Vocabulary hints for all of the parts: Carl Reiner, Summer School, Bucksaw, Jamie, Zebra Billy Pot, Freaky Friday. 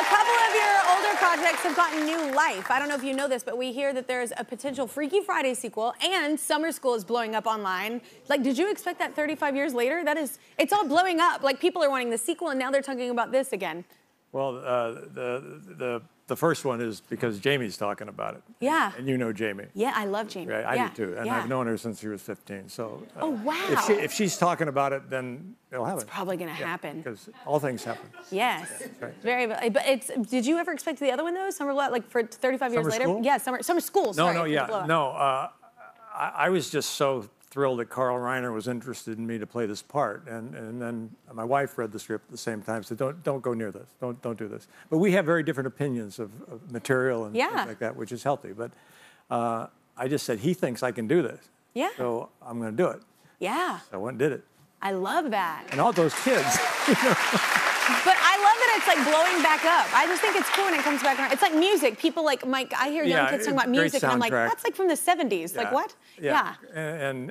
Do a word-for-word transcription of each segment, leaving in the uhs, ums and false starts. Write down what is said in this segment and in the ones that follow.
a couple of your older projects have gotten new life. I don't know if you know this, but we hear that there's a potential Freaky Friday sequel and Summer School is blowing up online. Like, did you expect that thirty-five years later? That is, it's all blowing up. Like, people are wanting the sequel and now they're talking about this again. Well, uh, the, the, the first one is because Jamie's talking about it. Yeah. And you know Jamie. Yeah, I love Jamie. Right, I yeah. do too. And yeah. I've known her since she was fifteen, so. Uh, oh, wow. If, she, if she's talking about it, then it'll happen. It's probably gonna yeah, happen. Because all things happen. Yes. Yeah, right. Very, but it's, did you ever expect the other one though? Summer, like for thirty-five years summer later? School? Yeah, summer, summer school, sorry. No, no, yeah, no. Uh, I, I was just so thrilled that Carl Reiner was interested in me to play this part, and and then my wife read the script at the same time. Said, "Don't don't go near this. Don't don't do this." But we have very different opinions of, of material and yeah. things like that, which is healthy. But uh, I just said he thinks I can do this, yeah. so I'm going to do it. Yeah, so I went and did it. I love that. And all those kids. You know. But I love that it's like blowing back up. I just think it's cool when it comes back around. It's like music. People like, Mike, I hear young yeah, kids talking about music and I'm like, that's like from the seventies. Yeah. Like what? Yeah. yeah. And, and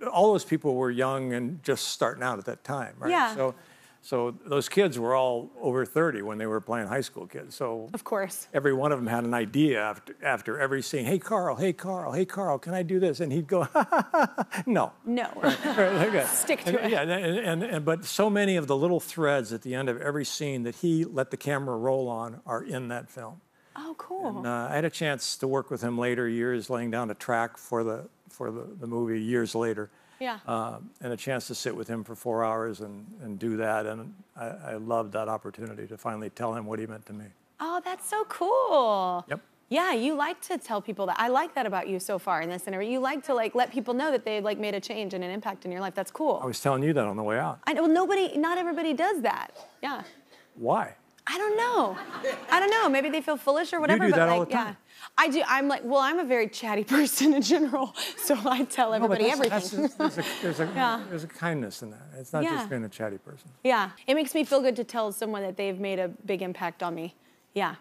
and all those people were young and just starting out at that time, right? Yeah. So so those kids were all over thirty when they were playing high school kids. So of course. Every one of them had an idea after after every scene. Hey Carl, hey Carl, hey Carl, can I do this? And he'd go, ha, ha, ha, ha. No. No. Right, right, okay. Stick to and, it. Yeah, and, and, and but so many of the little threads at the end of every scene that he let the camera roll on are in that film. Oh, cool. And, uh, I had a chance to work with him later years, laying down a track for the for the, the movie years later. Yeah. Uh, and a chance to sit with him for four hours and, and do that. And I, I loved that opportunity to finally tell him what he meant to me. Oh, that's so cool. Yep. Yeah, you like to tell people that. I like that about you so far in this interview. You like to like let people know that they like made a change and an impact in your life. That's cool. I was telling you that on the way out. I know, well, nobody, not everybody does that. Yeah. Why? I don't know. I don't know. Maybe they feel foolish or whatever. You do that but like, all the time. Yeah, I do. I'm like, well, I'm a very chatty person in general, so I tell everybody no, but that's, everything. That's just, there's, a, there's, a, yeah. there's a kindness in that. It's not yeah. just being a chatty person. Yeah, it makes me feel good to tell someone that they've made a big impact on me. Yeah.